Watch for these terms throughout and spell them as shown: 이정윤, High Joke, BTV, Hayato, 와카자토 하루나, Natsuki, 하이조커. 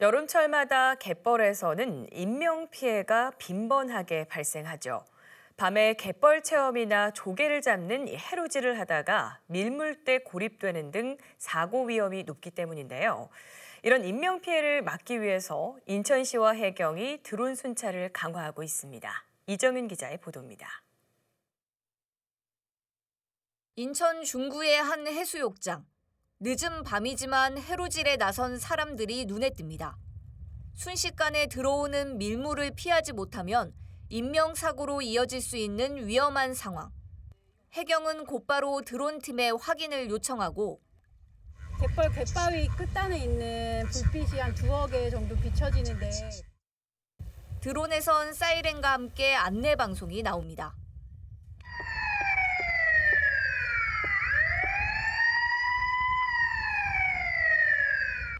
여름철마다 갯벌에서는 인명피해가 빈번하게 발생하죠. 밤에 갯벌 체험이나 조개를 잡는 해루질을 하다가 밀물때 고립되는 등 사고 위험이 높기 때문인데요. 이런 인명피해를 막기 위해서 인천시와 해경이 드론 순찰을 강화하고 있습니다. 이정윤 기자의 보도입니다. 인천 중구의 한 해수욕장. 늦은 밤이지만 해루질에 나선 사람들이 눈에 띕니다. 순식간에 들어오는 밀물을 피하지 못하면 인명사고로 이어질 수 있는 위험한 상황. 해경은 곧바로 드론팀에 확인을 요청하고 갯벌 갯바위 끝단에 있는 불빛이 한 2억 개 정도 비춰지는데 드론에선 사이렌과 함께 안내 방송이 나옵니다.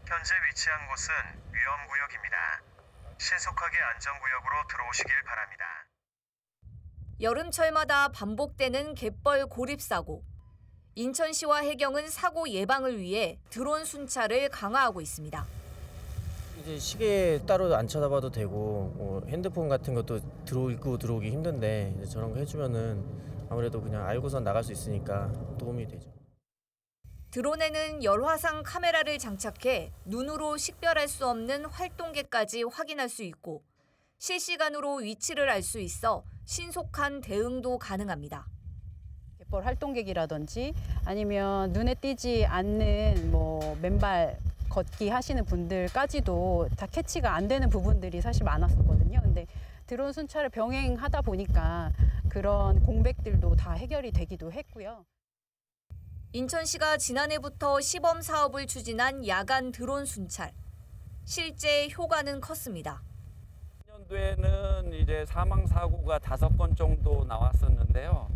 현재 위치한 곳은 위험구역입니다. 신속하게 안전구역으로 들어오시길 바랍니다. 여름철마다 반복되는 갯벌 고립사고. 인천시와 해경은 사고 예방을 위해 드론 순찰을 강화하고 있습니다. 이제 시계 따로 안 쳐다봐도 되고 핸드폰 같은 것도 들어오기 힘든데 이제 저런 거 해주면은 아무래도 그냥 알고선 나갈 수 있으니까 도움이 되죠. 드론에는 열화상 카메라를 장착해 눈으로 식별할 수 없는 활동계까지 확인할 수 있고 실시간으로 위치를 알 수 있어 신속한 대응도 가능합니다. 갯벌 활동객이라든지 아니면 눈에 띄지 않는 맨발 걷기 하시는 분들까지도 다 캐치가 안 되는 부분들이 사실 많았었거든요. 근데 드론 순찰을 병행하다 보니까 그런 공백들도 다 해결이 되기도 했고요. 인천시가 지난해부터 시범 사업을 추진한 야간 드론 순찰. 실제 효과는 컸습니다. 작년도에는 이제 사망 사고가 5건 정도 나왔었는데요.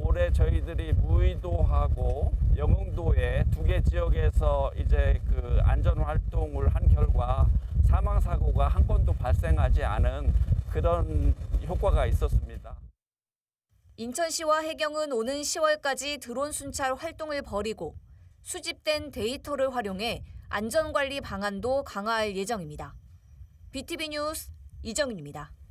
올해 저희들이 무의도하고 영흥도의 2개 지역에서 이제 그 안전 활동을 한 결과 사망 사고가 1건도 발생하지 않은 그런 효과가 있었습니다. 인천시와 해경은 오는 10월까지 드론 순찰 활동을 벌이고 수집된 데이터를 활용해 안전관리 방안도 강화할 예정입니다. BTV 뉴스 이정윤입니다.